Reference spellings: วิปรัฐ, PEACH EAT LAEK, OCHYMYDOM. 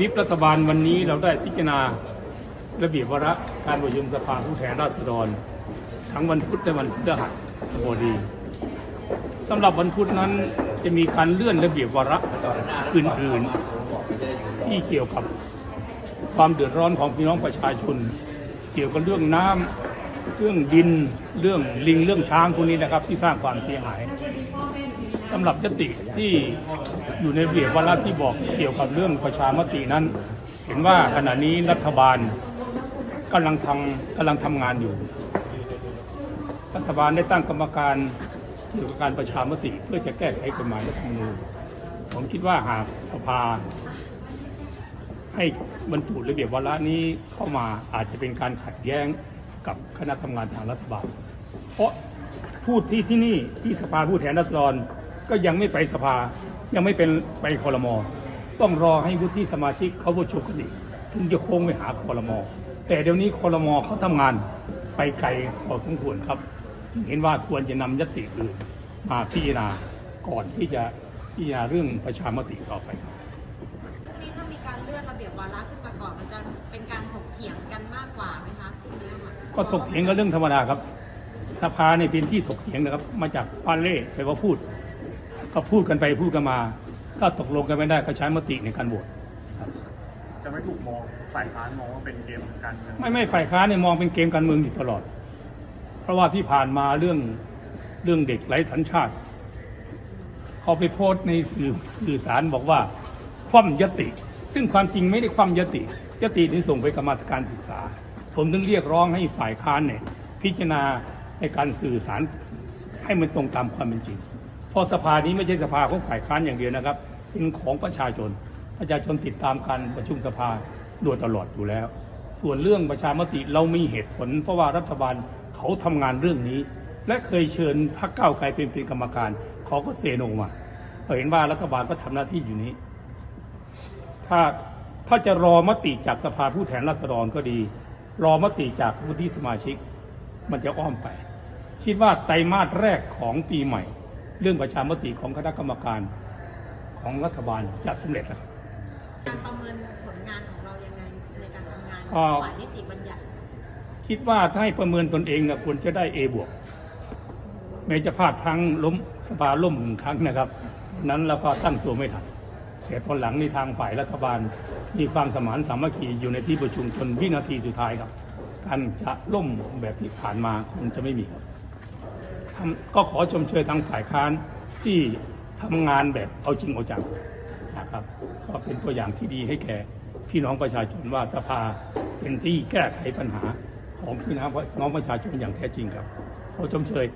วิปรัฐบาลวันนี้เราได้พิจารณาระเบียบวาระการประชุมสภาผู้แทนราษฎรทั้งวันพุธและวันพฤหัสบดีสำหรับวันพุธนั้นจะมีการเลื่อนระเบียบวาระอื่นๆที่เกี่ยวกับความเดือดร้อนของพี่น้องประชาชนเกี่ยวกับเรื่องน้ำเรื่องดินเรื่องลิงเรื่องช้างพวกนี้นะครับที่สร้างความเสียหายสำหรับยติที่อยู่ในระเบียบวาระที่บอกเกี่ยวกับเรื่องประชามตินั้นเห็นว่าขณะนี้รัฐบาลกำลังทำงานอยู่รัฐบาลได้ตั้งกรรมการเกี่ยวกับการประชามติเพื่อจะแก้ไขกฎหมายรัฐธรรมนูญผมคิดว่าหากสภาให้บรรจุระเบียบวาระนี้เข้ามาอาจจะเป็นการขัดแย้งกับคณะทำงานทางรัฐบาลเพราะผู้ที่นี่ที่สภาผู้แทนราษฎรก็ยังไม่ไปสภายังไม่เป็นไปครม.ต้องรอให้วุฒิสมาชิกเขาประชุมกันอีกถึงจะโค้งไปหาครม.แต่เดี๋ยวนี้ครม.เขาทำงานไปไกลพอสมควรครับเห็นว่าควรจะนำญัตติอื่นมาพิจารณาก่อนที่จะพิจารณาเรื่องประชามติต่อไปครับถ้ามีการเลื่อนระเบียบวาระขึ้นมาก่อนมันจะเป็นการถกเถียงกันมากกว่าไหมคะก็ถกเถียงกันเรื่องธรรมดาครับสภาในเป็นที่ถกเถียงนะครับมาจากปาเล่ไปว่าพูดก็พูดกันไปพูดกันมาถ้าตกลงกันไม่ได้ก็ใช้มติในการโหวตจะไม่ถูกมองฝ่ายค้านมองว่าเป็นเกมการเมืองไม่ฝ่ายค้านเนี่ยมองเป็นเกมการเมืองอยู่ตลอดเพราะว่าที่ผ่านมาเรื่องเด็กไร้สัญชาติเขาไปโพสต์ในสื่อสารบอกว่าคว่ำยติซึ่งความจริงไม่ได้คว่ำยตินี้ส่งไปกรรมาธิการศึกษาผมต้องเรียกร้องให้ฝ่ายค้านเนี่ยพิจารณาในการสื่อสารให้มันตรงตามความเป็นจริงพอสภานี้ไม่ใช่สภาของฝ่ายค้านอย่างเดียวนะครับเป็นของประชาชนติดตามการประชุมสภาโดยตลอดอยู่แล้วส่วนเรื่องประชามติเรามีเหตุผลเพราะว่ารัฐบาลเขาทำงานเรื่องนี้และเคยเชิญพรรคก้าวไกลเป็นกรรมการเขาก็เซโนมาเห็นว่ารัฐบาลก็ทำหน้าที่อยู่นี้ถ้าจะรอมติจากสภาผู้แทนราษฎรก็ดีรอมติจากวุฒิสมาชิกมันจะอ้อมไปคิดว่าไตรมาสแรกของปีใหม่เรื่องประชามติของคณะกรรมการของรัฐบาลจะสำเร็จแล้วการประเมินผลงานของเรายังไงในการทำงานฝ่ายนิติบัญญัติคิดว่าถ้าให้ประเมินตนเองนะควรจะได้ A บวกแม้จะพลาดทั้งล้มสภาล่มครั้งนะครับนั้นเราก็ตั้งตัวไม่ทันแต่ตอนหลังในทางฝ่ายรัฐบาลมีความสมานสามัคคีอยู่ในที่ประชุมจนวินาทีสุดท้ายครับการจะล่มแบบที่ผ่านมาคงจะไม่มีครับก็ขอชมเชยทางฝ่ายค้านที่ทำงานแบบเอาจริงเอาจังนะครับก็เป็นตัวอย่างที่ดีให้แก่พี่น้องประชาชนว่าสภาเป็นที่แก้ไขปัญหาของพี่น้องประชาชนอย่างแท้จริงครับขอชมเชย